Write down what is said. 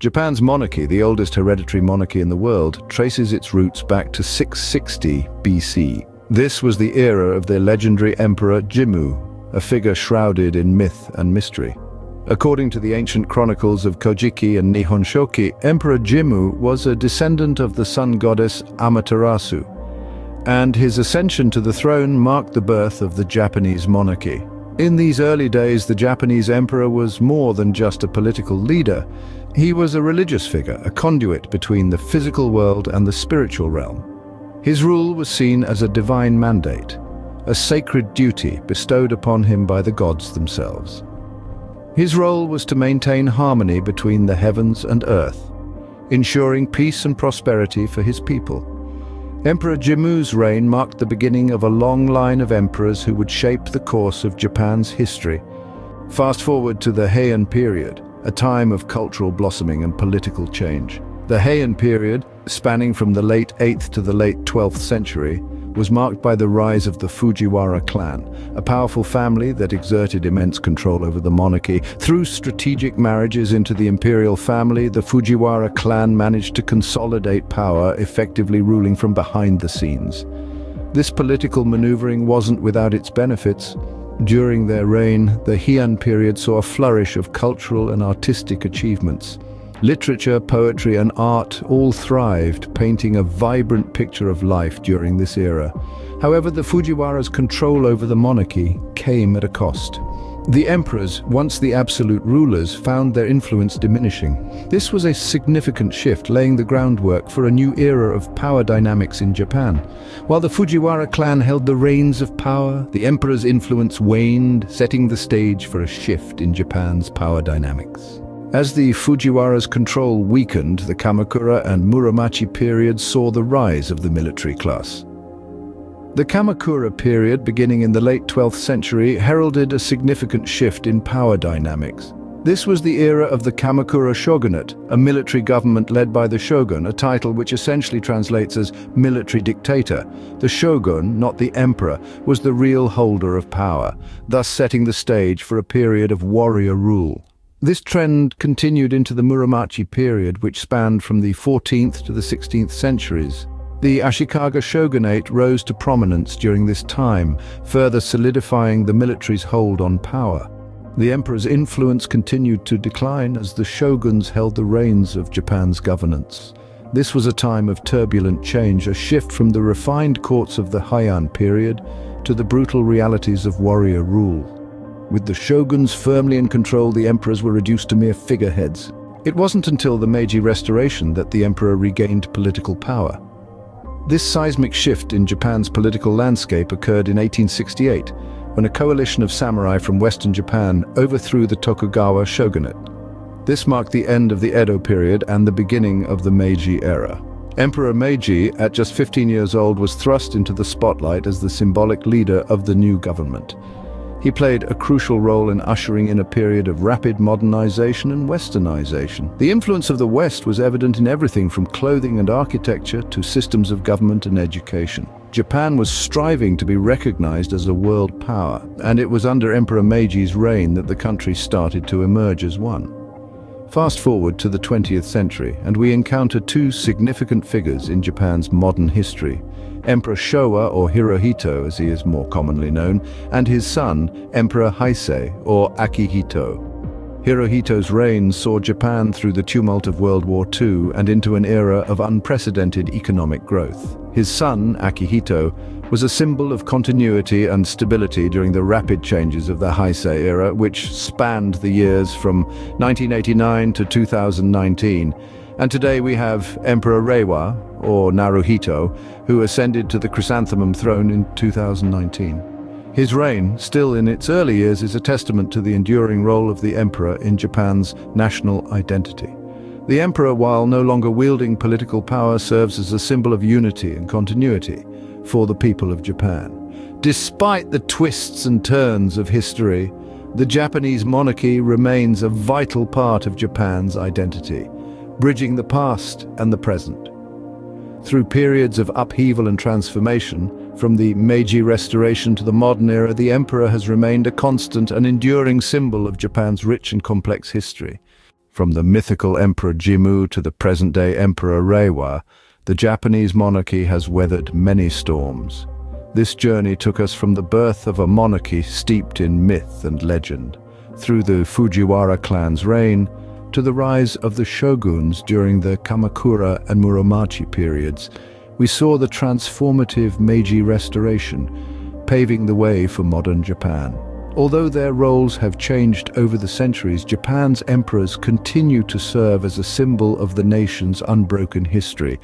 Japan's monarchy, the oldest hereditary monarchy in the world, traces its roots back to 660 BC. This was the era of the legendary Emperor Jimmu, a figure shrouded in myth and mystery. According to the ancient chronicles of Kojiki and Nihonshoki, Emperor Jimmu was a descendant of the sun goddess Amaterasu, and his ascension to the throne marked the birth of the Japanese monarchy. In these early days, the Japanese emperor was more than just a political leader. He was a religious figure, a conduit between the physical world and the spiritual realm. His rule was seen as a divine mandate, a sacred duty bestowed upon him by the gods themselves. His role was to maintain harmony between the heavens and earth, ensuring peace and prosperity for his people. Emperor Jimmu's reign marked the beginning of a long line of emperors who would shape the course of Japan's history. Fast forward to the Heian period, a time of cultural blossoming and political change. The Heian period, spanning from the late 8th to the late 12th century, was marked by the rise of the Fujiwara clan, a powerful family that exerted immense control over the monarchy. Through strategic marriages into the imperial family, the Fujiwara clan managed to consolidate power, effectively ruling from behind the scenes. This political maneuvering wasn't without its benefits. During their reign, the Heian period saw a flourish of cultural and artistic achievements. Literature, poetry, and art all thrived, painting a vibrant picture of life during this era. However, the Fujiwara's control over the monarchy came at a cost. The emperors, once the absolute rulers, found their influence diminishing. This was a significant shift, laying the groundwork for a new era of power dynamics in Japan. While the Fujiwara clan held the reins of power, the emperor's influence waned, setting the stage for a shift in Japan's power dynamics. As the Fujiwara's control weakened, the Kamakura and Muromachi period saw the rise of the military class. The Kamakura period, beginning in the late 12th century, heralded a significant shift in power dynamics. This was the era of the Kamakura shogunate, a military government led by the shogun, a title which essentially translates as military dictator. The shogun, not the emperor, was the real holder of power, thus setting the stage for a period of warrior rule. This trend continued into the Muromachi period, which spanned from the 14th to the 16th centuries. The Ashikaga shogunate rose to prominence during this time, further solidifying the military's hold on power. The emperor's influence continued to decline as the shoguns held the reins of Japan's governance. This was a time of turbulent change, a shift from the refined courts of the Heian period to the brutal realities of warrior rule. With the shoguns firmly in control, the emperors were reduced to mere figureheads. It wasn't until the Meiji Restoration that the emperor regained political power. This seismic shift in Japan's political landscape occurred in 1868, when a coalition of samurai from Western Japan overthrew the Tokugawa shogunate. This marked the end of the Edo period and the beginning of the Meiji era. Emperor Meiji, at just 15 years old, was thrust into the spotlight as the symbolic leader of the new government. He played a crucial role in ushering in a period of rapid modernization and westernization. The influence of the West was evident in everything from clothing and architecture to systems of government and education. Japan was striving to be recognized as a world power, and it was under Emperor Meiji's reign that the country started to emerge as one. Fast forward to the 20th century, and we encounter two significant figures in Japan's modern history: Emperor Showa, or Hirohito as he is more commonly known, and his son, Emperor Heisei, or Akihito. Hirohito's reign saw Japan through the tumult of World War II and into an era of unprecedented economic growth. His son, Akihito, was a symbol of continuity and stability during the rapid changes of the Heisei era, which spanned the years from 1989 to 2019. And today we have Emperor Reiwa, or Naruhito, who ascended to the Chrysanthemum Throne in 2019. His reign, still in its early years, is a testament to the enduring role of the emperor in Japan's national identity. The emperor, while no longer wielding political power, serves as a symbol of unity and continuity for the people of Japan. Despite the twists and turns of history, the Japanese monarchy remains a vital part of Japan's identity, bridging the past and the present. Through periods of upheaval and transformation, from the Meiji Restoration to the modern era, the emperor has remained a constant and enduring symbol of Japan's rich and complex history. From the mythical Emperor Jimmu to the present-day Emperor Reiwa, the Japanese monarchy has weathered many storms. This journey took us from the birth of a monarchy steeped in myth and legend, through the Fujiwara clan's reign, to the rise of the shoguns during the Kamakura and Muromachi periods. We saw the transformative Meiji Restoration, paving the way for modern Japan. Although their roles have changed over the centuries, Japan's emperors continue to serve as a symbol of the nation's unbroken history,